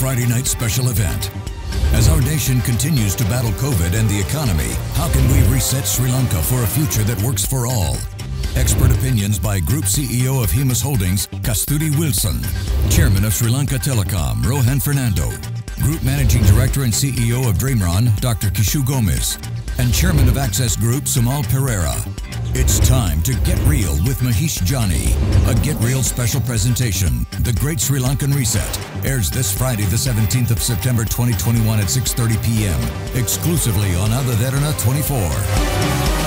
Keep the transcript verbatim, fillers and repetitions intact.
Friday night special event. As our nation continues to battle COVID and the economy, how can we reset Sri Lanka for a future that works for all? Expert opinions by Group C E O of Hemas Holdings, Kasturi Wilson, Chairman of Sri Lanka Telecom, Rohan Fernando, Group Managing Director and C E O of Dreamron, Doctor Kishu Gomez, and Chairman of Access Group, Sumal Pereira. It's time to Get Real with Mahieash Johnney, a Get Real special presentation. The Great Sri Lankan Reset airs this Friday, the seventeenth of September twenty twenty-one at six thirty p m exclusively on Ada Derana twenty-four.